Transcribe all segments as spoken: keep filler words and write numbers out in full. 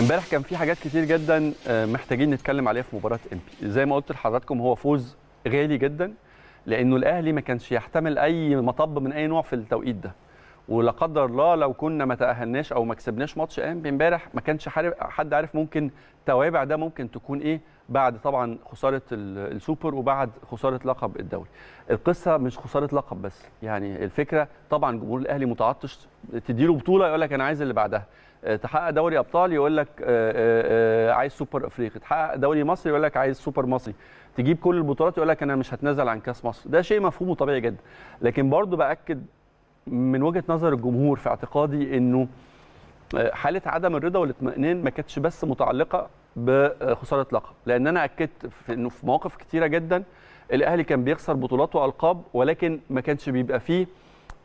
امبارح كان في حاجات كتير جدا محتاجين نتكلم عليها في مباراه امبي. زي ما قلت لحضراتكم هو فوز غالي جدا، لانه الاهلي ما كانش يحتمل اي مطب من اي نوع في التوقيت ده، ولا قدر الله لو كنا ما تاهلناش او ما كسبناش ماتش امبي امبارح ما كانش حد عارف ممكن توابع ده ممكن تكون ايه، بعد طبعا خساره السوبر وبعد خساره لقب الدوري. القصه مش خساره لقب بس، يعني الفكره طبعا جمهور الاهلي متعطش، تديله بطوله يقول لك انا عايز اللي بعدها، تحقق دوري ابطال يقول لك عايز سوبر افريقي، تحقق دوري مصري يقول لك عايز سوبر مصري، تجيب كل البطولات يقول لك انا مش هتنازل عن كاس مصر. ده شيء مفهوم وطبيعي جدا، لكن برضه باكد من وجهه نظر الجمهور في اعتقادي انه حاله عدم الرضا والاطمئنان ما كانتش بس متعلقه بخساره لقب، لان انا اكدت في انه في مواقف كتيره جدا الاهلي كان بيخسر بطولات والقاب، ولكن ما كانش بيبقى فيه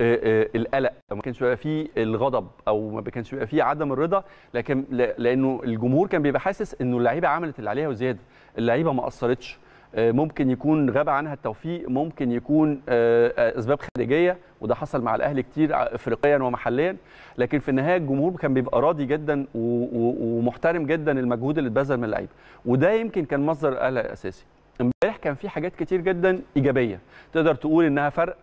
القلق، ما كانش بيبقى فيه الغضب، او ما كانش بيبقى فيه عدم الرضا، لكن لانه الجمهور كان بيبقى حاسس انه اللعيبه عملت اللي عليها وزياده، اللعيبه ما قصرتش، ممكن يكون غاب عنها التوفيق، ممكن يكون اسباب خارجيه، وده حصل مع الاهلي كتير افريقيا ومحليا، لكن في النهايه الجمهور كان بيبقى راضي جدا ومحترم جدا المجهود اللي اتبذل من اللعيبه، وده يمكن كان مصدر القلق الاساسي. امبارح كان في حاجات كتير جدا ايجابيه تقدر تقول انها فرق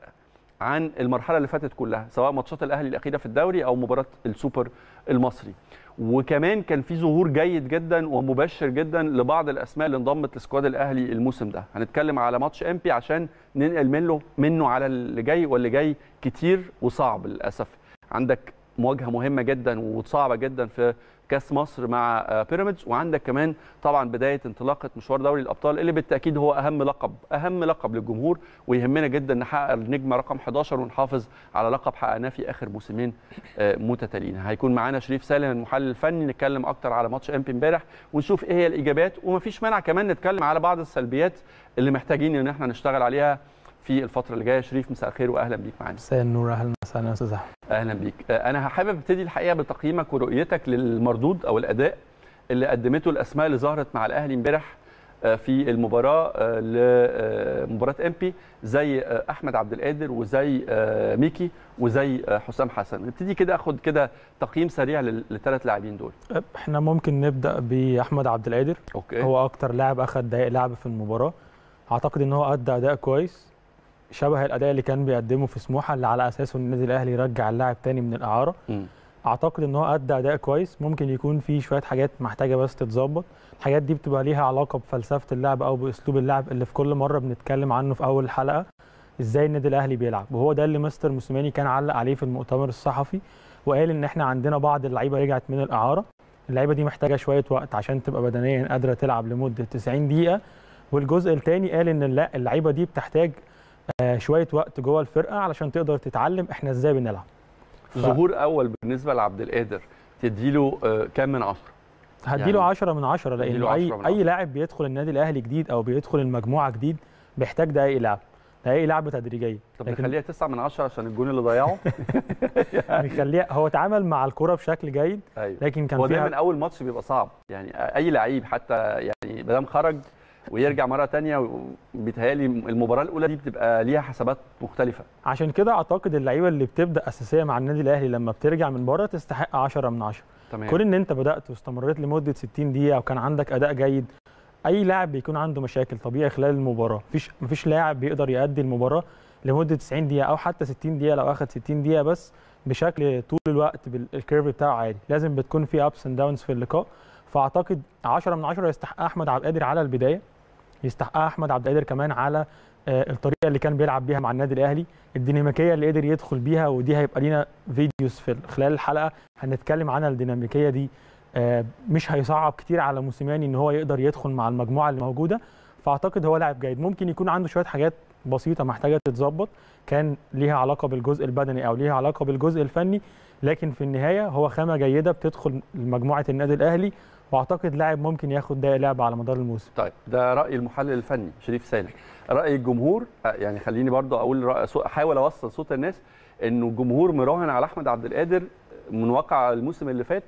عن المرحله اللي فاتت كلها، سواء ماتشات الاهلي الاخيره في الدوري او مباراه السوبر المصري، وكمان كان في ظهور جيد جدا ومبشر جدا لبعض الاسماء اللي انضمت لسكواد الاهلي الموسم ده. هنتكلم على ماتش امبي عشان ننقل منه منه على اللي جاي، واللي جاي كتير وصعب للاسف. عندك مواجهه مهمه جدا وصعبه جدا في كاس مصر مع بيراميدز، وعندك كمان طبعا بدايه انطلاقه مشوار دوري الابطال اللي بالتاكيد هو اهم لقب، اهم لقب للجمهور، ويهمنا جدا نحقق النجمه رقم أحد عشر ونحافظ على لقب حققناه في اخر موسمين متتاليين. هيكون معانا شريف سالم المحلل الفني، نتكلم اكتر على ماتش امبي امبارح ونشوف ايه هي الايجابيات، ومفيش مانع كمان نتكلم على بعض السلبيات اللي محتاجين ان احنا نشتغل عليها في الفترة اللي جاية. شريف مساء الخير واهلا بيك معانا. مساء النور، اهلا وسهلا استاذ احمد. اهلا بيك. انا حابب ابتدي الحقيقة بتقييمك ورؤيتك للمردود او الاداء اللي قدمته الاسماء اللي ظهرت مع الاهلي امبارح في المباراة لمباراة امبي، زي احمد عبد القادر وزي ميكي وزي حسام حسن. نبتدي كده اخد كده تقييم سريع للثلاث لاعبين دول. احنا ممكن نبدا باحمد عبد القادر. أوكي. هو اكتر لاعب اخد دقائق لعب في المباراة، اعتقد ان هو ادى اداء كويس شبه الاداء اللي كان بيقدمه في سموحه، اللي على اساسه النادي الاهلي رجع اللاعب تاني من الاعاره. م. اعتقد ان هو ادى اداء كويس، ممكن يكون في شويه حاجات محتاجه بس تتظبط، الحاجات دي بتبقى ليها علاقه بفلسفه اللعب او باسلوب اللعب اللي في كل مره بنتكلم عنه في اول الحلقه، ازاي النادي الاهلي بيلعب، وهو ده اللي مستر موسيماني كان علق عليه في المؤتمر الصحفي وقال ان احنا عندنا بعض اللعيبه رجعت من الاعاره، اللعيبه دي محتاجه شويه وقت عشان تبقى بدنيا قادره تلعب لمده تسعين دقيقه، والجزء الثاني قال ان لا اللعيبه دي بتحتاج آه شويه وقت جوه الفرقه علشان تقدر تتعلم احنا ازاي بنلعب. ف... ظهور اول بالنسبه لعبد القادر تديله آه كام من عشرة؟ هديله يعني... عشرة من عشرة، لان اي عشرة اي لاعب بيدخل النادي الاهلي جديد او بيدخل المجموعه جديد بيحتاج دقايق لعب، دقايق لعب تدريجيه. طب لكن... نخليها تسعة من عشرة عشان الجون اللي ضيعه. نخليها هو اتعامل مع الكره بشكل جيد. أيوه. لكن كان فيها من اول ماتش بيبقى صعب، يعني اي لعيب حتى يعني ما دام خرج ويرجع مره ثانيه بيتهيألي المباراه الاولى دي بتبقى ليها حسابات مختلفه، عشان كده اعتقد اللعيبه اللي بتبدا اساسيه مع النادي الاهلي لما بترجع من بره تستحق عشرة من عشرة. تمام. كون ان انت بدات واستمريت لمده ستين دقيقه وكان عندك اداء جيد، اي لاعب بيكون عنده مشاكل طبيعي خلال المباراه، مفيش مفيش لاعب بيقدر يؤدي المباراه لمده تسعين دقيقه او حتى ستين دقيقه، لو اخذ ستين دقيقه بس بشكل طول الوقت بالكيرف بتاعه عالي، لازم بتكون في ابس اند داونز في اللقاء. فاعتقد عشرة من عشرة يستحقها احمد عبد القادر على البدايه، يستحقها احمد عبد القادر كمان على الطريقه اللي كان بيلعب بيها مع النادي الاهلي، الديناميكيه اللي قدر يدخل بيها، ودي هيبقى لينا فيديوز في خلال الحلقه هنتكلم عنها. الديناميكيه دي مش هيصعب كتير على موسيماني ان هو يقدر يدخل مع المجموعه اللي موجوده، فاعتقد هو لاعب جيد. ممكن يكون عنده شويه حاجات بسيطه محتاجه تتظبط، كان ليها علاقه بالجزء البدني او ليها علاقه بالجزء الفني، لكن في النهايه هو خامه جيده بتدخل مجموعه النادي الاهلي، واعتقد لاعب ممكن ياخد دقايق لعب على مدار الموسم. طيب ده راي المحلل الفني شريف سالم. راي الجمهور، يعني خليني برضه اقول احاول اوصل صوت الناس، انه الجمهور مراهن على احمد عبد القادر من واقع الموسم اللي فات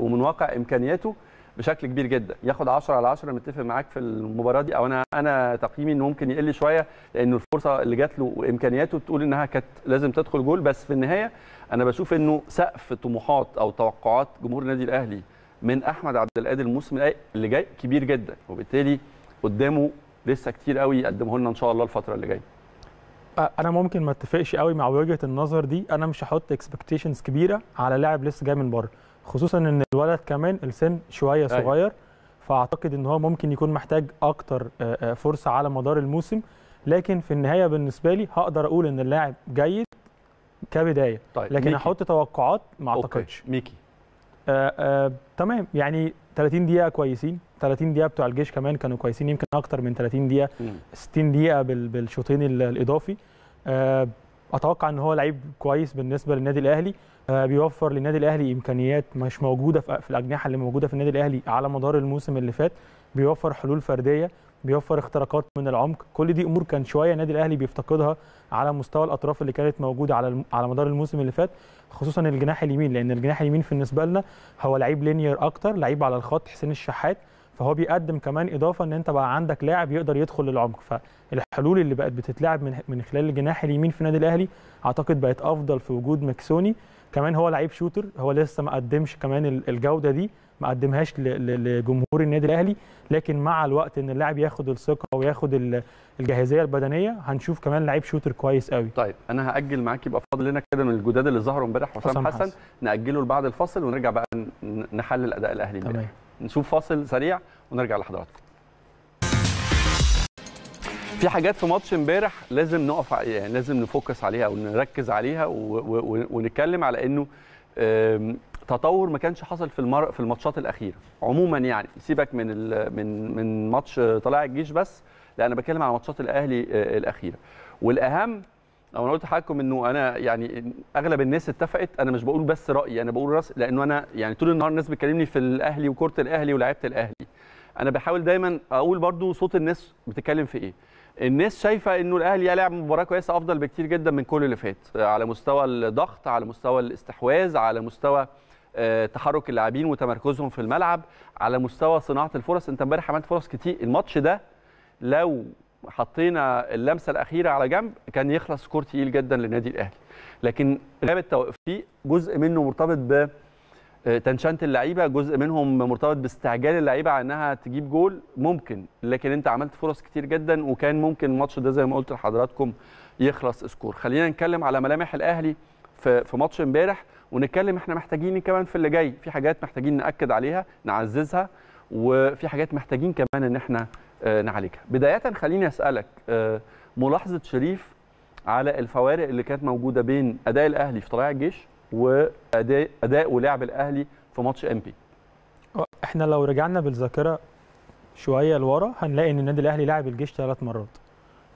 ومن واقع امكانياته بشكل كبير جدا، ياخد عشرة على عشرة. متفق معاك في المباراه دي، او انا انا تقييمي انه ممكن يقل شويه لانه الفرصه اللي جات له وامكانياته بتقول انها كانت لازم تدخل جول، بس في النهايه انا بشوف انه سقف طموحات او توقعات جمهور النادي الاهلي من احمد عبد القادر الموسم اللي جاي كبير جدا، وبالتالي قدامه لسه كتير قوي يقدمه لنا ان شاء الله الفتره اللي جايه. انا ممكن ما اتفقش قوي مع وجهه النظر دي، انا مش هحط اكسبكتيشنز كبيره على لاعب لسه جاي من بره، خصوصا ان الولد كمان السن شويه صغير. أيه. فاعتقد ان هو ممكن يكون محتاج اكتر فرصه على مدار الموسم، لكن في النهايه بالنسبه لي هقدر اقول ان اللاعب جيد كبدايه. طيب. لكن احط توقعات ما اعتقدش. ميكي آه آه تمام، يعني ثلاثين دقيقه كويسين، ثلاثين دقيقه بتوع الجيش كمان كانوا كويسين، يمكن اكتر من ثلاثين دقيقه، مم. ستين دقيقه بالشوطين الاضافي. آه اتوقع ان هو لعيب كويس بالنسبه للنادي الاهلي، آه بيوفر للنادي الاهلي امكانيات مش موجوده في الاجنحه اللي موجوده في النادي الاهلي على مدار الموسم اللي فات، بيوفر حلول فرديه، بيوفر اختراقات من العمق، كل دي امور كان شويه النادي الاهلي بيفتقدها على مستوى الاطراف اللي كانت موجوده على على مدار الموسم اللي فات، خصوصا الجناح اليمين، لان الجناح اليمين بالنسبه لنا هو لعيب لينير اكتر، لعيب على الخط حسين الشحات، فهو بيقدم كمان اضافه ان انت بقى عندك لاعب يقدر يدخل للعمق، فالحلول اللي بقت بتتلعب من من خلال الجناح اليمين في النادي الاهلي اعتقد بقت افضل في وجود مكسوني. كمان هو لعيب شوتر، هو لسه ما قدمش كمان الجوده دي، ما قدمهاش لجمهور النادي الاهلي، لكن مع الوقت ان اللاعب ياخد الثقه وياخد الجاهزيه البدنيه هنشوف كمان لعيب شوتر كويس قوي. طيب انا هاجل معاك، يبقى فاضل لنا كده من الجداد اللي ظهروا امبارح حسام حسن. حسن ناجله لبعد الفاصل ونرجع بقى نحلل اداء الاهلي امبارح. نشوف فاصل سريع ونرجع لحضراتكم. في حاجات في ماتش امبارح لازم نقف عليها، يعني لازم نفوكس عليها او نركز عليها ونتكلم على انه تطور ما كانش حصل في المر... في الماتشات الاخيره عموما، يعني سيبك من ال... من من ماتش طلائع الجيش بس، لا انا بتكلم على ماتشات الاهلي الاخيره. والاهم او انا قلت لحضراتكم انه انا يعني اغلب الناس اتفقت، انا مش بقول بس رايي، انا بقول راس، لانه انا يعني طول النهار الناس بتكلمني في الاهلي وكره الاهلي ولاعيبه الاهلي، انا بحاول دايما اقول برضو صوت الناس بتتكلم في ايه. الناس شايفه انه الاهلي لعب مباراه كويسه افضل بكتير جدا من كل اللي فات، على مستوى الضغط، على مستوى الاستحواذ، على مستوى تحرك اللاعبين وتمركزهم في الملعب، على مستوى صناعه الفرص. انت امبارح عملت فرص كتير، الماتش ده لو حطينا اللمسه الاخيره على جنب كان يخلص سكور تقيل جدا للنادي الاهلي، لكن غياب التوفيق جزء منه مرتبط ب تنشنت اللعيبه، جزء منهم مرتبط باستعجال اللعيبه على انها تجيب جول ممكن، لكن انت عملت فرص كتير جدا وكان ممكن الماتش ده زي ما قلت لحضراتكم يخلص سكور. خلينا نتكلم على ملامح الاهلي في في ماتش امبارح، ونتكلم احنا محتاجين كمان في اللي جاي، في حاجات محتاجين ناكد عليها نعززها، وفي حاجات محتاجين كمان ان احنا نعالجها. بدايه خليني اسالك ملاحظه شريف على الفوارق اللي كانت موجوده بين اداء الاهلي في طلائع الجيش واداء اداء ولعب الاهلي في ماتش امبي. احنا لو رجعنا بالذاكره شويه لورا هنلاقي ان النادي الاهلي لعب الجيش ثلاث مرات،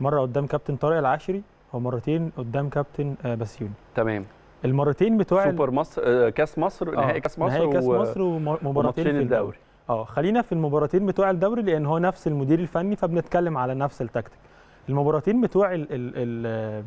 مره قدام كابتن طارق العاشري ومرتين قدام كابتن بسيوني. تمام. المرتين بتوع سوبر مصر، كاس مصر، نهائي كاس مصر، نهائي كاس مصر ومباراتين في الدوري. اه خلينا في المباراتين بتوع الدوري لان هو نفس المدير الفني فبنتكلم على نفس التكتيك. المباراتين بتوع ال ال ال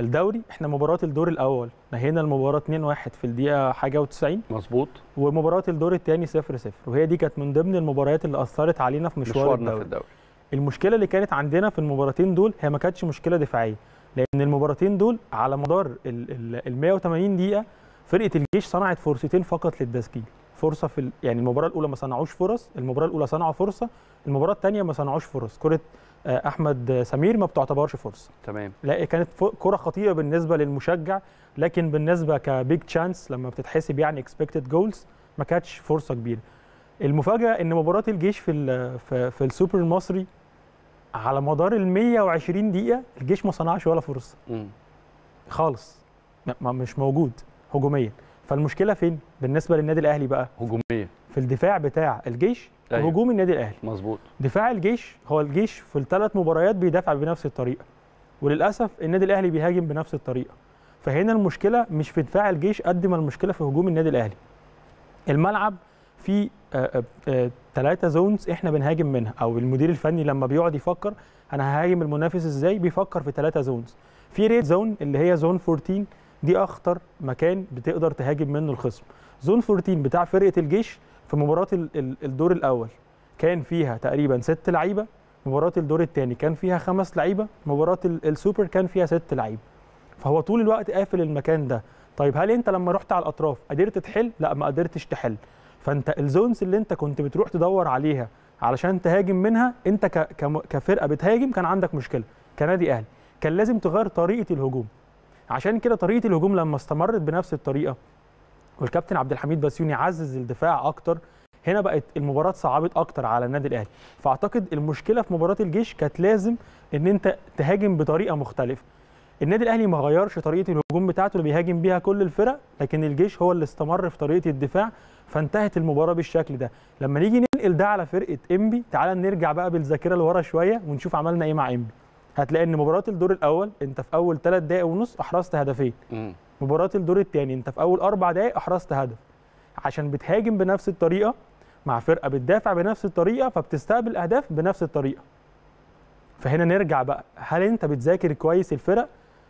الدوري، احنا مباراه الدور الاول نهينا المباراه اتنين واحد في الدقيقه حاجه وتسعين، مظبوط، ومباراه الدور الثاني صفر صفر، وهي دي كانت من ضمن المباريات اللي اثرت علينا في مشوار الدوري. في الدوري المشكله اللي كانت عندنا في المباراتين دول هي ما كانتش مشكله دفاعيه، لان المباراتين دول على مدار ال مية وتمانين دقيقه فرقه الجيش صنعت فرصتين فقط للتسجيل، فرصه في ال... يعني المباراه الاولى ما صنعوش فرص، المباراه الاولى صنعوا فرصه، المباراه الثانيه ما صنعوش فرص. كره احمد سمير ما بتعتبرش فرصه. تمام. لا كانت كره خطيره بالنسبه للمشجع، لكن بالنسبه كبيج تشانس لما بتتحسب يعني اكسبكتد جولز ما كانتش فرصه كبيره. المفاجاه ان مباراه الجيش في ال في, في السوبر المصري على مدار ال مية وعشرين دقيقه الجيش ما صنعش ولا فرصه. امم خالص، مش موجود هجوميا. فالمشكله فين بالنسبه للنادي الاهلي بقى؟ هجوميه في الدفاع بتاع الجيش. أيوة. هجوم النادي الاهلي مظبوط. دفاع الجيش، هو الجيش في الثلاث مباريات بيدافع بنفس الطريقه، وللاسف النادي الاهلي بيهاجم بنفس الطريقه، فهنا المشكله مش في دفاع الجيش قد ما المشكله في هجوم النادي الاهلي. الملعب فيه ثلاثه زونز احنا بنهاجم منها، او المدير الفني لما بيقعد يفكر انا ههاجم المنافس ازاي بيفكر في ثلاثه زونز. في ريد زون اللي هي زون اربعتاشر، دي اخطر مكان بتقدر تهاجم منه الخصم. زون اربعتاشر بتاع فرقه الجيش في مباراه الدور الاول كان فيها تقريبا ست لعيبه، مباراه الدور الثاني كان فيها خمس لعيبه، مباراه السوبر كان فيها ست لعيبه، فهو طول الوقت قافل المكان ده. طيب هل انت لما رحت على الاطراف قدرت تحل؟ لا ما قدرتش تحل. فانت الزونز اللي انت كنت بتروح تدور عليها علشان تهاجم منها، انت كفرقه بتهاجم كان عندك مشكله كنادي اهلي، كان لازم تغير طريقه الهجوم. عشان كده طريقه الهجوم لما استمرت بنفس الطريقه والكابتن عبد الحميد بسيوني عزز الدفاع اكتر، هنا بقت المباراه صعبت اكتر على النادي الاهلي. فاعتقد المشكله في مباراه الجيش كانت لازم ان انت تهاجم بطريقه مختلفه. النادي الاهلي ما غيرش طريقه الهجوم بتاعته اللي بيهاجم بيها كل الفرق، لكن الجيش هو اللي استمر في طريقه الدفاع، فانتهت المباراه بالشكل ده. لما نيجي ننقل ده على فرقه انبي، تعال نرجع بقى بالذاكره لورا شويه ونشوف عملنا ايه مع انبي. هتلاقي ان مباراه الدور الاول انت في اول ثلاث دقائق ونص احرزت هدفين. مباراه الدور الثاني انت في اول اربع دقائق احرزت هدف. عشان بتهاجم بنفس الطريقه مع فرقه بتدافع بنفس الطريقه، فبتستقبل اهداف بنفس الطريقه. فهنا نرجع بقى، هل انت بتذاكر كويس الفرق؟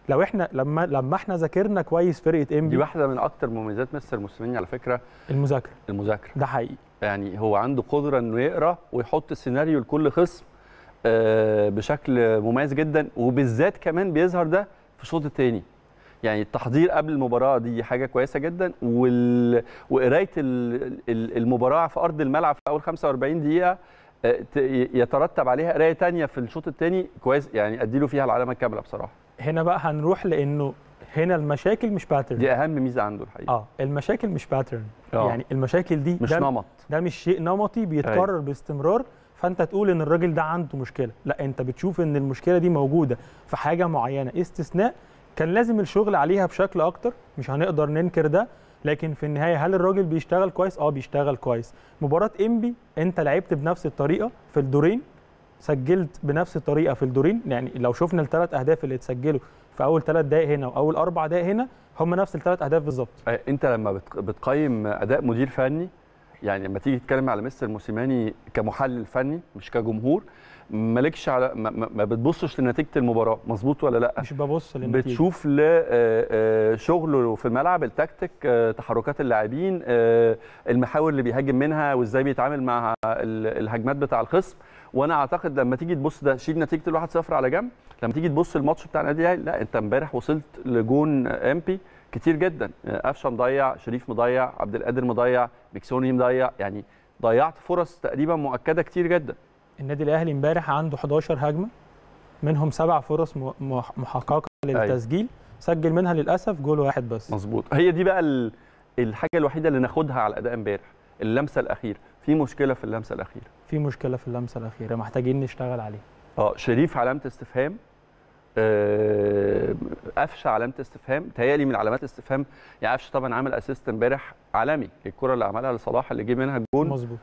لو احنا لما لما احنا ذاكرنا كويس فرقه انبي، دي واحده من اكتر مميزات مستر موسيماني على فكره، المذاكره. المذاكره ده حقيقي، يعني هو عنده قدره انه يقرا ويحط السيناريو لكل خصم بشكل مميز جدا، وبالذات كمان بيظهر ده في الشوط الثاني. يعني التحضير قبل المباراه دي حاجه كويسه جدا، وال... وقرايه المباراه في ارض الملعب في اول خمسة وأربعين دقيقه يترتب عليها قرايه ثانيه في الشوط الثاني كويس، يعني اديله فيها العلامه الكامله بصراحه. هنا بقى هنروح، لانه هنا المشاكل مش باترن، دي اهم ميزه عنده الحقيقه. اه المشاكل مش باترن، يعني المشاكل دي مش نمط، ده مش شيء نمطي بيتكرر أي. باستمرار، فانت تقول ان الراجل ده عنده مشكله، لا انت بتشوف ان المشكله دي موجوده في حاجه معينه، استثناء كان لازم الشغل عليها بشكل اكتر، مش هنقدر ننكر ده. لكن في النهايه هل الراجل بيشتغل كويس؟ اه بيشتغل كويس. مباراه انبي انت لعبت بنفس الطريقه في الدورين، سجلت بنفس الطريقه في الدورين، يعني لو شفنا الثلاث اهداف اللي اتسجلوا في اول ثلاث دقائق هنا واول اربع دقائق هنا هم نفس الثلاث اهداف بالظبط. انت لما بتقيم اداء مدير فني، يعني لما تيجي تتكلم على مستر موسيماني كمحلل فني مش كجمهور، مالكش على ما, ما بتبصش لنتيجه المباراه، مظبوط ولا لا؟ مش ببص للنتيجه، بتشوف لشغله في الملعب، التكتيك، تحركات اللاعبين، المحاور اللي بيهاجم منها وازاي بيتعامل مع الهجمات بتاع الخصم. وانا اعتقد لما تيجي تبص ده، شيل نتيجه الواحد صفر على جنب، لما تيجي تبص الماتش بتاع النادي الاهلي، لا انت امبارح وصلت لجون انبي كتير جدا، أفشا مضيع، شريف مضيع، عبد القادر مضيع، بسيوني مضيع، يعني ضيعت فرص تقريبا مؤكده كتير جدا. النادي الاهلي امبارح عنده حداشر هجمه، منهم سبع فرص محققه للتسجيل، أي. سجل منها للاسف جول واحد بس. مظبوط، هي دي بقى الحاجه الوحيده اللي ناخدها على الاداء امبارح، اللمسه الاخيره، في مشكله في اللمسه الاخيره. في مشكله في اللمسه الاخيره محتاجين نشتغل عليها. اه شريف علامه استفهام، أفشا علامة استفهام، تهيألي من علامات الاستفهام. يعني أفشا طبعا عمل اسيست امبارح عالمي، الكرة اللي عملها لصلاح اللي جه منها الجون مظبوط،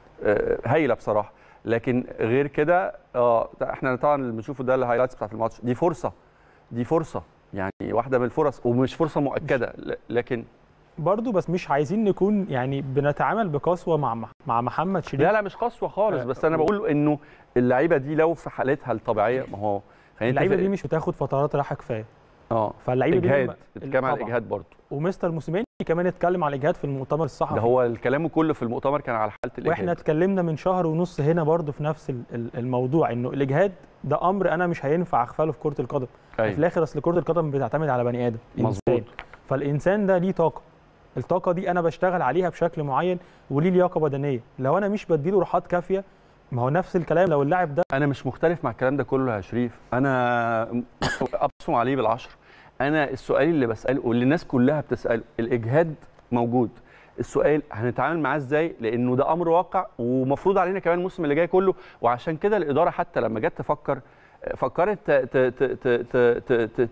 هايلة بصراحة. لكن غير كده اه احنا طبعا اللي بنشوفه ده الهايلايتس بتاعت الماتش، دي فرصة، دي فرصة يعني واحدة من الفرص ومش فرصة مؤكدة، لكن برضه بس مش عايزين نكون يعني بنتعامل بقسوه مع مع محمد شريف. لا لا مش قسوة خالص، بس أنا بقول إنه اللعيبة دي لو في حالتها الطبيعية، ما هو اللعيبه دي مش بتاخد فترات راحه كفايه. اه فاللعيبه دي اجهاد، اتكلم على الاجهاد برضه، ومستر موسيماني كمان اتكلم على الاجهاد في المؤتمر الصحفي، ده هو كلامه كله في المؤتمر كان على حاله الاجهاد. واحنا اتكلمنا من شهر ونص هنا برضه في نفس الموضوع، انه الاجهاد ده امر انا مش هينفع اغفله في كره القدم. أيوة. في الاخر اصل كره القدم بتعتمد على بني ادم، مظبوط، فالانسان ده ليه طاقه، الطاقه دي انا بشتغل عليها بشكل معين، وليه لياقه بدنيه، لو انا مش بديله راحات كافيه، ما هو نفس الكلام لو اللاعب ده. انا مش مختلف مع الكلام ده كله يا شريف، انا ابصم عليه بالعشر. انا السؤال اللي بساله واللي الناس كلها بتساله، الاجهاد موجود، السؤال هنتعامل معاه ازاي، لانه ده امر واقع ومفروض علينا كمان الموسم اللي جاي كله. وعشان كده الاداره حتى لما جت تفكر فكرت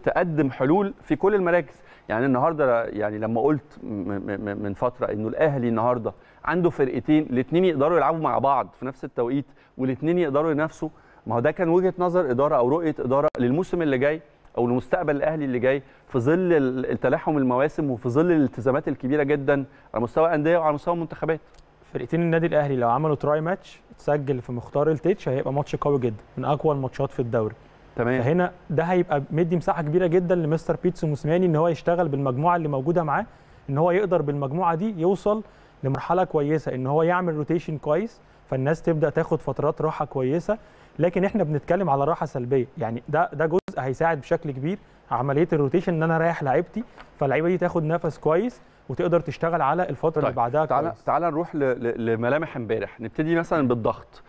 تقدم حلول في كل المراكز. يعني النهارده، يعني لما قلت من فتره انه الاهلي النهارده عنده فرقتين، الاثنين يقدروا يلعبوا مع بعض في نفس التوقيت والاثنين يقدروا ينافسوا، ما هو ده كان وجهه نظر اداره او رؤيه اداره للموسم اللي جاي او لمستقبل الاهلي اللي جاي، في ظل التلاحم المواسم وفي ظل الالتزامات الكبيره جدا على مستوى الانديه وعلى مستوى المنتخبات. فرقتين النادي الاهلي لو عملوا تراي ماتش اتسجل في مختار التتش، هيبقى ماتش قوي جدا من اقوى الماتشات في الدوري. تمام، فهنا ده هيبقى مدي مساحه كبيره جدا لمستر بيتسو موسيماني ان هو يشتغل بالمجموعه اللي موجوده معاه، ان هو يقدر بالمجموعه دي يوصل لمرحله كويسه، ان هو يعمل روتيشن كويس، فالناس تبدا تاخد فترات راحه كويسه. لكن احنا بنتكلم على راحه سلبيه، يعني ده ده جزء هيساعد بشكل كبير عمليه الروتيشن، ان انا اريح لعيبتي، فاللعيبه دي تاخد نفس كويس، وتقدر تشتغل على الفتره طيب. اللي بعدها. تعال تعال نروح لملامح امبارح. نبتدي مثلا بالضغط،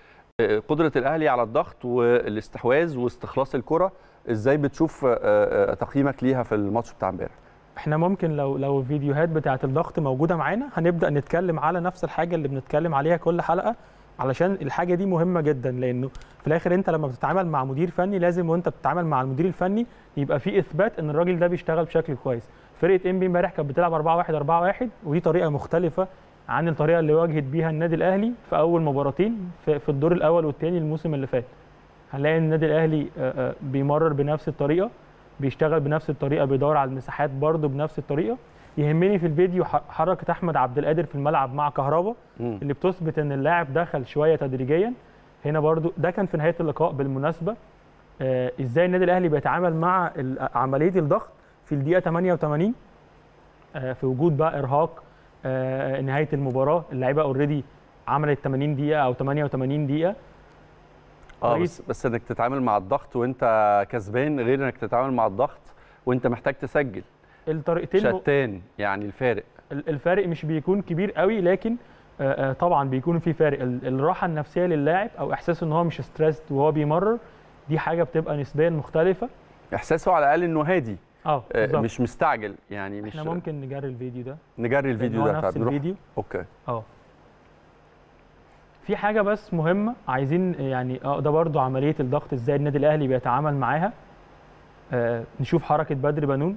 قدره الاهلي على الضغط والاستحواذ واستخلاص الكره، ازاي بتشوف تقييمك ليها في الماتش بتاع امبارح؟ احنا ممكن لو لو الفيديوهات بتاعه الضغط موجوده معانا هنبدا نتكلم على نفس الحاجه اللي بنتكلم عليها كل حلقه، علشان الحاجه دي مهمه جدا، لانه في الاخر انت لما بتتعامل مع مدير فني لازم وانت بتتعامل مع المدير الفني يبقى في اثبات ان الراجل ده بيشتغل بشكل كويس. فرقه انبي امبارح كانت بتلعب أربعة واحد أربعة واحد، ودي طريقه مختلفه عن الطريقه اللي واجهت بيها النادي الاهلي في اول مباراتين في الدور الاول والثاني الموسم اللي فات. هنلاقي النادي الاهلي بيمرر بنفس الطريقه، بيشتغل بنفس الطريقه، بيدور على المساحات برضه بنفس الطريقه. يهمني في الفيديو حركه احمد عبد القادر في الملعب مع كهربا اللي بتثبت ان اللاعب دخل شويه تدريجيا. هنا برضو ده كان في نهايه اللقاء بالمناسبه، آه ازاي النادي الاهلي بيتعامل مع عمليه الضغط في الدقيقه ثمانية وثمانين، آه في وجود بقى ارهاق، آه نهايه المباراه اللعيبه اوريدي عملت ثمانين دقيقه او ثمانية وثمانين دقيقه. اه بس, بس انك تتعامل مع الضغط وانت كسبان غير انك تتعامل مع الضغط وانت محتاج تسجل. الطريقتين شتان، يعني الفارق الفارق مش بيكون كبير قوي، لكن طبعا بيكون في فارق. الراحه النفسيه للاعب او احساسه ان هو مش ستريسد وهو بيمرر، دي حاجه بتبقى نسبيا مختلفه. احساسه على الاقل انه هادي، اه مش مستعجل، يعني مش. احنا ممكن نجري الفيديو ده نجري الفيديو ده نفس الفيديو. اوكي. اه في حاجه بس مهمه عايزين يعني اه ده برضو عمليه الضغط ازاي النادي الاهلي بيتعامل معاها. آه نشوف حركه بدر بانون.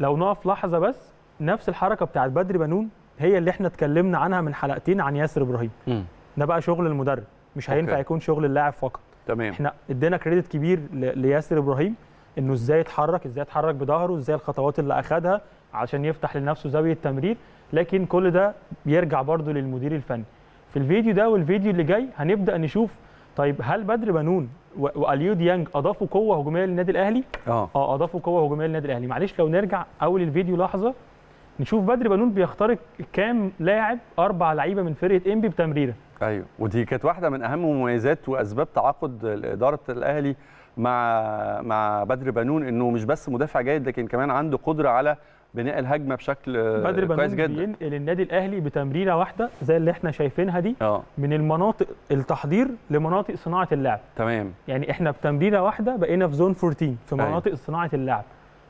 لو نقف لحظه بس، نفس الحركه بتاعت بدر بانون هي اللي احنا اتكلمنا عنها من حلقتين عن ياسر ابراهيم. م. ده بقى شغل المدرب، مش هينفع يكون شغل اللاعب فقط. تمام. احنا ادينا كريدت كبير لياسر ابراهيم انه ازاي يتحرك، ازاي يتحرك بظهره، ازاي الخطوات اللي اخذها عشان يفتح لنفسه زاويه تمرير، لكن كل ده بيرجع برضه للمدير الفني. في الفيديو ده والفيديو اللي جاي هنبدا نشوف طيب هل بدر بانون وأليو ديانج اضافوا قوه هجوميه للنادي الاهلي؟ اه اضافوا قوه هجوميه للنادي الاهلي. معلش لو نرجع اول الفيديو لحظه نشوف بدر بانون بيخترق كام لاعب، اربع لعيبه من فرقه انبي بتمريره. ايوه، ودي كانت واحده من اهم مميزات واسباب تعاقد اداره الاهلي مع مع بدر بانون، انه مش بس مدافع جيد لكن كمان عنده قدره على بناء الهجمه بشكل بدر بانون بينقل النادي الاهلي بتمريره واحده زي اللي احنا شايفينها دي. أوه. من المناطق التحضير لمناطق صناعه اللعب. تمام. يعني احنا بتمريره واحده بقينا في زون أربعتاشر في مناطق أيه. صناعه اللعب.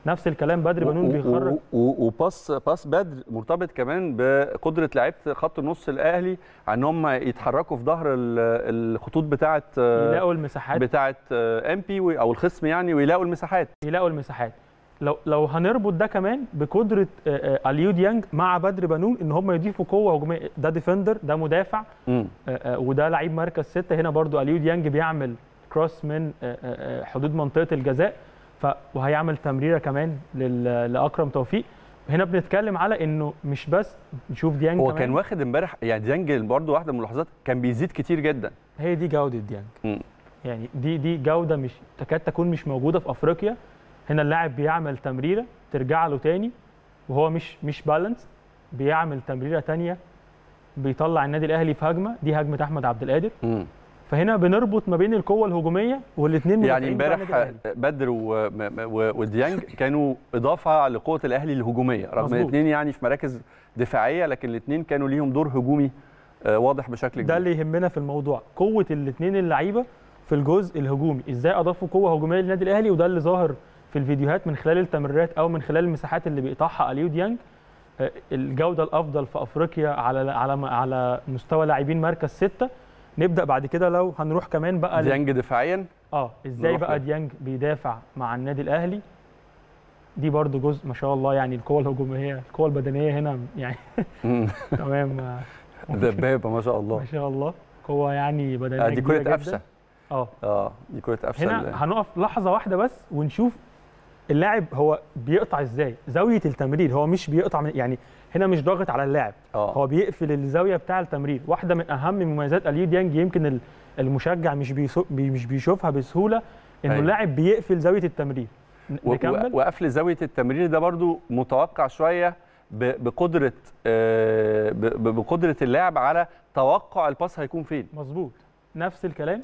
نفس الكلام بدر بانون بيخرج وباص باص بدر مرتبط كمان بقدره لعيبه خط النص الاهلي ان هم يتحركوا في ظهر الخطوط بتاعه، يلاقوا المساحات بتاعه ام بي او الخصم، يعني ويلاقوا المساحات يلاقوا المساحات لو لو هنربط ده كمان بقدره أليو ديانج مع بدر بانون ان هم يضيفوا قوه هجوميه. ده ديفندر، ده مدافع، وده لعيب مركز ستة. هنا برضو أليو ديانج بيعمل كروس من حدود منطقه الجزاء ف وهيعمل تمريره كمان لاكرم توفيق. هنا بنتكلم على انه مش بس نشوف ديانج، هو كان واخد امبارح يعني ديانج برضو واحده من الملاحظات كان بيزيد كتير جدا. هي دي جوده ديانج. مم. يعني دي دي جوده مش تكاد تكون مش موجوده في افريقيا. هنا اللاعب بيعمل تمريره ترجع له تاني وهو مش مش بالانس، بيعمل تمريره تانيه بيطلع النادي الاهلي في هجمه، دي هجمه احمد عبد القادر. مم. فهنا بنربط ما بين القوه الهجوميه والاثنين. يعني امبارح بدر وديانج كانوا اضافه لقوه الاهلي الهجوميه، رغم الاثنين يعني في مراكز دفاعيه لكن الاثنين كانوا ليهم دور هجومي واضح بشكل كبير. ده اللي يهمنا في الموضوع، قوه الاثنين اللعيبه في الجزء الهجومي، ازاي اضافوا قوه هجوميه للنادي الاهلي، وده اللي ظاهر في الفيديوهات من خلال التمريرات او من خلال المساحات اللي بيقطعها أليو ديانج. الجوده الافضل في افريقيا على على على مستوى لاعبين مركز ستة. نبدا بعد كده لو هنروح كمان بقى ديانج دفاعيا، اه ازاي بقى ديانج بيدافع مع النادي الاهلي. دي برضو جزء ما شاء الله، يعني القوه الهجوميه القوه البدنيه هنا يعني تمام دبابه ما شاء الله ما شاء الله، قوه يعني بدنيه. دي كره قفشه. اه اه دي كره قفشه. هنا هنقف لحظه واحده بس ونشوف اللاعب هو بيقطع ازاي زاويه التمرير. هو مش بيقطع من يعني هنا مش ضاغط على اللاعب، هو بيقفل الزاويه بتاع التمرير. واحده من اهم مميزات أليو ديانج يمكن المشجع مش مش بيشوفها بسهوله، انه أيوة. اللاعب بيقفل زاويه التمرير. نكمل. وقفل زاويه التمرير ده برضو متوقع شويه بقدره بقدره اللاعب على توقع الباس هيكون فين. مظبوط. نفس الكلام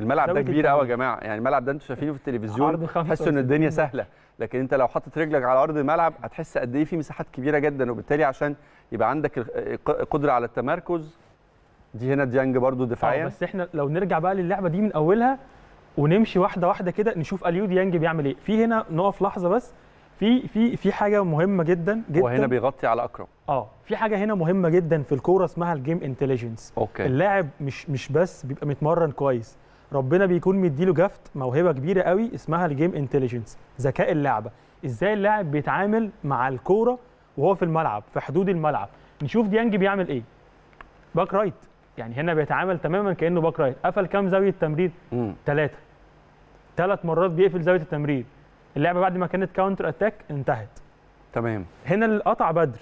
الملعب ده كبير قوي يا جماعه، يعني الملعب ده انتوا شايفينه في التلفزيون تحسوا ان الدنيا سهله، لكن انت لو حطيت رجلك على ارض الملعب هتحس قد ايه في مساحات كبيره جدا، وبالتالي عشان يبقى عندك قدره على التمركز دي هنا ديانج برده دفاعيا. بس احنا لو نرجع بقى للعبه دي من اولها ونمشي واحده واحده كده نشوف أليو ديانج بيعمل ايه. في هنا نقف لحظه بس، في في في حاجه مهمه جدا جدا، وهنا بيغطي على اكرم. اه في حاجه هنا مهمه جدا في الكوره اسمها الجيم انتليجنس. اللاعب مش مش بس بيبقى متمرن كويس، ربنا بيكون مديله جفت موهبه كبيره قوي اسمها الجيم انتليجنس، ذكاء اللعبه، ازاي اللاعب بيتعامل مع الكوره وهو في الملعب في حدود الملعب. نشوف ديانج بيعمل ايه. باك رايت، يعني هنا بيتعامل تماما كانه باك رايت. قفل كام زاويه تمرير؟ ثلاثه. ثلاث مرات بيقفل زاويه التمرير. اللعبه بعد ما كانت كاونتر اتاك انتهت. تمام. هنا اللي قطع بدر،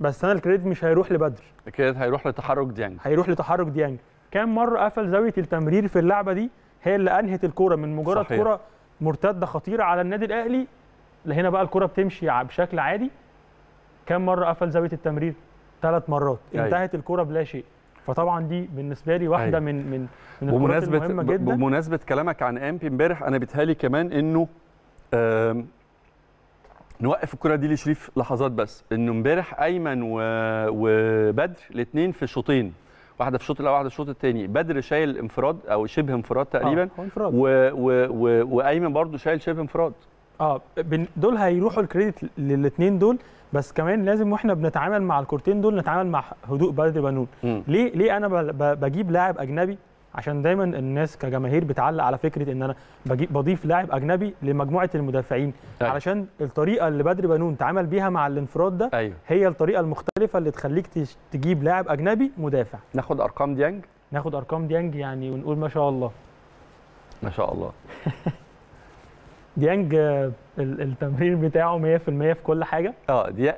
بس انا الكريدت مش هيروح لبدر، الكريدت هيروح لتحرك ديانج. هيروح لتحرك ديانج. كام مره قفل زاويه التمرير في اللعبه دي هي اللي انهت الكوره من مجرد كوره مرتده خطيره على النادي الاهلي لهنا بقى الكوره بتمشي بشكل عادي. كام مره قفل زاويه التمرير؟ ثلاث مرات. انتهت الكوره بلا شيء. فطبعا دي بالنسبه لي واحده من من من الكورات المهمه جدا. بمناسبه كلامك عن امبي امبارح، انا بيتهيألي كمان انه نوقف الكرة دي لشريف لحظات بس، انه امبارح ايمن وبدر الاثنين في شوطين، واحده في الشوط الاول واحده في الشوط الثاني، بدر شايل انفراد او شبه انفراد تقريبا آه. وايمن برضو شايل شبه انفراد. اه دول هيروحوا الكريدت للاثنين دول، بس كمان لازم واحنا بنتعامل مع الكورتين دول نتعامل مع هدوء بدر بانون. م. ليه ليه انا بجيب لاعب اجنبي؟ عشان دايما الناس كجماهير بتعلق على فكره ان انا بجيب بضيف لاعب اجنبي لمجموعه المدافعين. أيوة. علشان الطريقه اللي بدر بانون اتعامل بيها مع الانفراد ده. أيوة. هي الطريقه المختلفه اللي تخليك تجيب لاعب اجنبي مدافع. ناخد ارقام ديانج ناخد ارقام ديانج يعني ونقول ما شاء الله ما شاء الله. ديانج التمرير بتاعه مية بالمية في كل حاجه. اه دي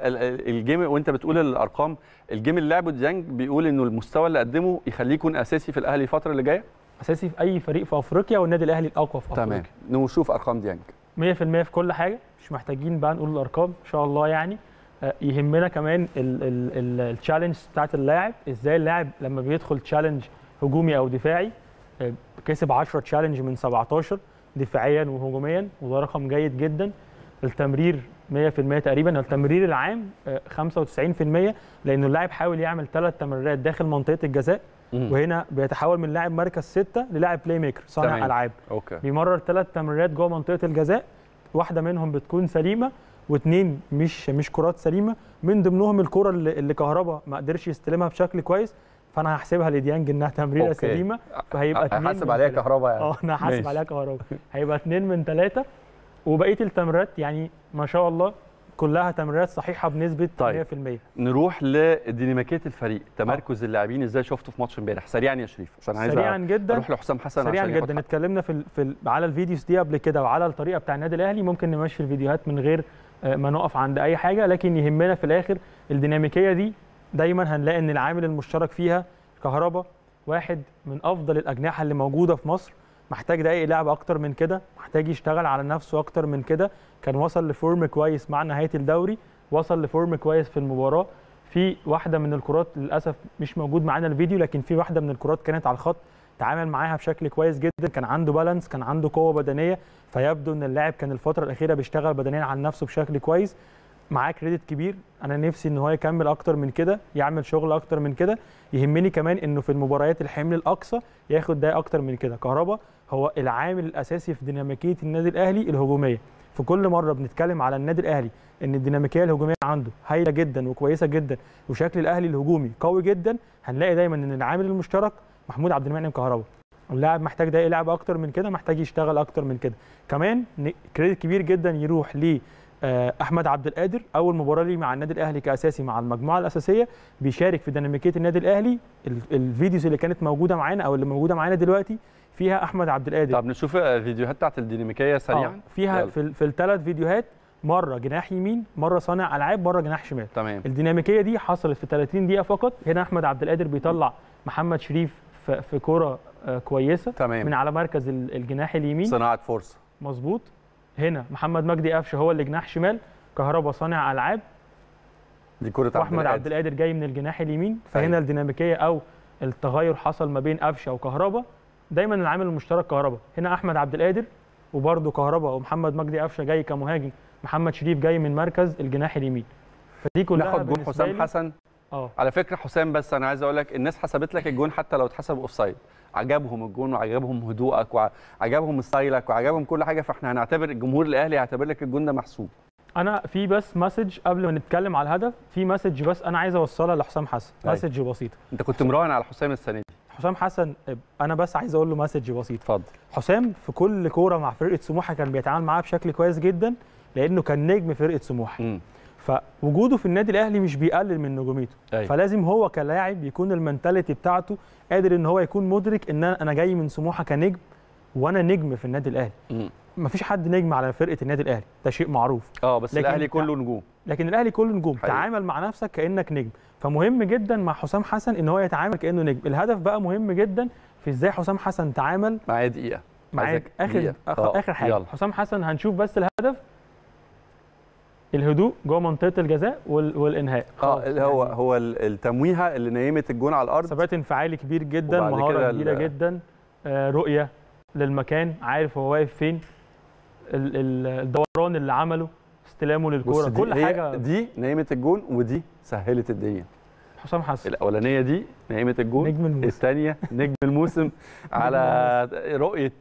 الجيم، وانت بتقول الارقام، الجيم اللي لعبه ديانج بيقول انه المستوى اللي قدمه يخليه يكون اساسي في الاهلي الفتره اللي جايه، اساسي في اي فريق في افريقيا، والنادي الاهلي الاقوى في افريقيا. تمام، نشوف ارقام ديانج مية بالمية في كل حاجه، مش محتاجين بقى نقول الارقام ان شاء الله. يعني يهمنا كمان التشالنج بتاعت اللاعب، ازاي اللاعب لما بيدخل تشالنج هجومي او دفاعي. كسب عشرة تشالنج من سبعتاشر دفاعيا وهجوميا، وده رقم جيد جدا. التمرير مية بالمية تقريبا، التمرير العام خمسة وتسعين بالمية، لانه اللاعب حاول يعمل ثلاث تمريرات داخل منطقه الجزاء. مم. وهنا بيتحول من لاعب مركز ستة للاعب بلاي ميكر صانع العاب. أوكي. بيمرر ثلاث تمريرات جوه منطقه الجزاء، واحده منهم بتكون سليمه واثنين مش مش كرات سليمه، من ضمنهم الكره اللي, اللي كهربا ما قدرش يستلمها بشكل كويس، فانا هحسبها لديانج انها تمريره. أوكي. سليمه، فهيبقى اتنين. هحاسب عليها كهربا يعني. اه انا هحاسب عليها كهربا، هيبقى اتنين من ثلاثه، وبقيه التمريرات يعني ما شاء الله كلها تمريرات صحيحه بنسبه طيب. مية بالمية. نروح لديناميكيه الفريق، تمركز اللاعبين ازاي شفته في ماتش امبارح سريعا يا شريف عشان عايز سريعا جدا نروح لحسام حسن. سريعا عشان جدا اتكلمنا في, في على الفيديوز دي قبل كده وعلى الطريقه بتاع النادي الاهلي، ممكن نمشي الفيديوهات من غير ما نقف عند اي حاجه، لكن يهمنا في الاخر الديناميكيه دي. دايما هنلاقي ان العامل المشترك فيها كهربا، واحد من افضل الاجنحه اللي موجوده في مصر، محتاج دقايق لعب اكتر من كده، محتاج يشتغل على نفسه اكتر من كده. كان وصل لفورم كويس مع نهايه الدوري، وصل لفورم كويس في المباراه. في واحده من الكرات للاسف مش موجود معانا الفيديو، لكن في واحده من الكرات كانت على الخط تعامل معاها بشكل كويس جدا، كان عنده بالانس، كان عنده قوه بدنيه، فيبدو ان اللاعب كان الفتره الاخيره بيشتغل بدنيا على نفسه بشكل كويس. معاه كريدت كبير، انا نفسي ان هو يكمل اكتر من كده، يعمل شغل اكتر من كده. يهمني كمان انه في المباريات الحمل الاقصى ياخد دقايق اكتر من كده. كهربا هو العامل الاساسي في ديناميكيه النادي الاهلي الهجوميه. في كل مره بنتكلم على النادي الاهلي ان الديناميكيه الهجوميه عنده هايله جدا وكويسه جدا، وشكل الاهلي الهجومي قوي جدا، هنلاقي دايما ان العامل المشترك محمود عبد المنعم كهربا. اللاعب محتاج دقايق لعب اكتر من كده، محتاج يشتغل اكتر من كده. كمان كريدت كبير جدا يروح ل احمد عبد القادر، اول مباراه ليه مع النادي الاهلي كاساسي مع المجموعه الاساسيه، بيشارك في ديناميكيه النادي الاهلي. الفيديوز اللي كانت موجوده معانا او اللي موجوده معانا دلوقتي فيها احمد عبد القادر. طب نشوف الفيديوهات بتاعت الديناميكيه سريعا. آه. فيها في, في الثلاث فيديوهات مره جناح يمين، مره صانع العاب، مره جناح شمال. تمام. الديناميكيه دي حصلت في ثلاثين دقيقه فقط. هنا احمد عبد القادر بيطلع محمد شريف في كره كويسه. تمام. من على مركز الجناح اليمين، صناعه فرصه. مظبوط. هنا محمد مجدي أفشا هو اللي جناح شمال، كهربا صانع العاب، دي كره احمد عبد القادر جاي من الجناح اليمين. فهنا الديناميكيه او التغير حصل ما بين أفشا وكهربا، دايما العامل المشترك كهربا، هنا احمد عبد القادر وبرده كهربا، ومحمد مجدي أفشا جاي كمهاجم، محمد شريف جاي من مركز الجناح اليمين. فدي كلها ناخد جون حسام حسن. اه على فكره حسام، بس انا عايز اقول لك الناس حسبت لك الجون حتى لو اتحسب اوفسايد، عجبهم الجون وعجبهم هدوءك وعجبهم ستايلك وعجبهم كل حاجه، فاحنا هنعتبر الجمهور الاهلي هيعتبر لك الجون ده محسوب. انا في بس مسج قبل ما نتكلم على الهدف، في مسج بس انا عايز اوصلها لحسام حسن، مسج بسيطه. انت كنت مراهن على حسام السنيدي. حسام حسن انا بس عايز اقول له مسج بسيط. اتفضل. حسام في كل كوره مع فرقه سموحه كان بيتعامل معاها بشكل كويس جدا، لانه كان نجم فرقه سموحه. م. فوجوده في النادي الاهلي مش بيقلل من نجوميته. أي. فلازم هو كلاعب يكون المنتاليتي بتاعته قادر ان هو يكون مدرك ان انا جاي من سموحه كنجم، وانا نجم في النادي الاهلي. م. مفيش حد نجم على فرقه النادي الاهلي، ده شيء معروف. اه بس الاهلي كله نجوم. لكن الاهلي كله نجوم، تعامل مع نفسك كانك نجم، فمهم جدا مع حسام حسن ان هو يتعامل كانه نجم. الهدف بقى مهم جدا في ازاي حسام حسن تعامل معاه. دقيقه معاك اخر آخر, اخر حاجه يلا. حسام حسن هنشوف بس الهدف، الهدوء جوه منطقه الجزاء والانهاء. اه اللي هو يعني هو التمويهه اللي نيمت الجون على الارض، ثبات انفعالي كبير جدا، مهاره كبيره جدا، آه رؤيه للمكان، عارف هو واقف فين، الدوران اللي عمله، استلامه للكوره، كل حاجه. دي نيمه الجون ودي سهلت الدنيا. حسام حسن الاولانيه دي نيمه الجون، الثانيه نجم الموسم على رؤيه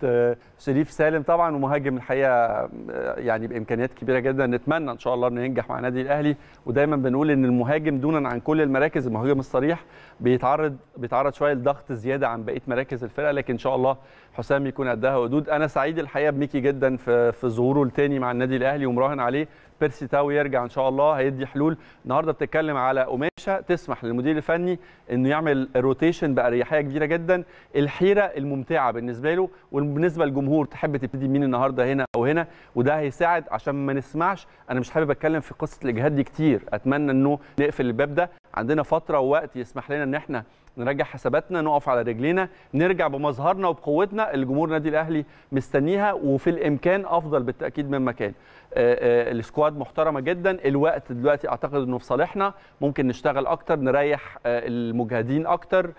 شريف سالم طبعا، ومهاجم الحقيقه يعني بامكانيات كبيره جدا. نتمنى ان شاء الله انه ينجح مع نادي الاهلي، ودايما بنقول ان المهاجم دونا عن كل المراكز، المهاجم الصريح بيتعرض بيتعرض شويه لضغط زياده عن بقيه مراكز الفرقه، لكن ان شاء الله حسام يكون قدها وقدود. انا سعيد الحقيقه بميكي جدا في في ظهوره الثاني مع النادي الاهلي، ومراهن عليه. بيرسي تاو يرجع ان شاء الله هيدي حلول. النهارده بتتكلم على قماشه تسمح للمدير الفني انه يعمل روتيشن باريحيه كبيره جدا، الحيره الممتعه بالنسبه له وبالنسبه للجمهور، تحب تبتدي مين النهارده هنا او هنا، وده هيساعد عشان ما نسمعش. انا مش حابب اتكلم في قصه الاجهاد دي كتير، اتمنى انه نقفل الباب ده، عندنا فتره ووقت يسمح لنا ان احنا نرجع حساباتنا، نقف على رجلينا، نرجع بمظهرنا وبقوتنا اللي جمهور النادي الاهلي مستنيها، وفي الامكان افضل بالتاكيد مما كان. السكواد محترمه جدا، الوقت دلوقتي اعتقد انه في صالحنا، ممكن نشتغل اكتر، نريح المجهدين اكتر،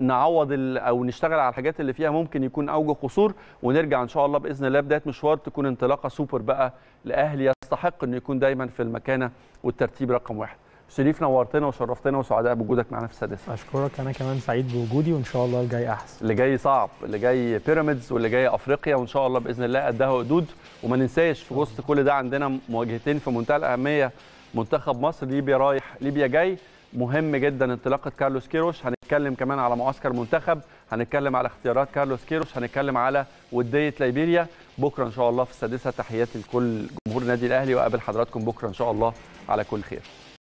نعوض او نشتغل على الحاجات اللي فيها ممكن يكون اوج قصور، ونرجع ان شاء الله باذن الله بدايه مشوار تكون انطلاقه سوبر بقى لاهلي يستحق انه يكون دايما في المكانه والترتيب رقم واحد. شريف نورتنا وشرفتنا وسعداء بوجودك معنا في السادسه. اشكرك، انا كمان سعيد بوجودي، وان شاء الله الجاي احسن. اللي جاي صعب، اللي جاي بيراميدز، واللي جاي افريقيا، وان شاء الله باذن الله قدها وقدود. وما ننساش في وسط كل ده عندنا مواجهتين في منتهى الاهميه، منتخب مصر ليبيا رايح ليبيا جاي، مهم جدا انطلاقه كارلوس كيروش. هنتكلم كمان على معسكر منتخب، هنتكلم على اختيارات كارلوس كيروش، هنتكلم على وديه ليبيريا بكره ان شاء الله في السادسه. تحياتي لكل جمهور النادي الاهلي، واقابل حضراتكم بكره ان شاء الله على كل خير.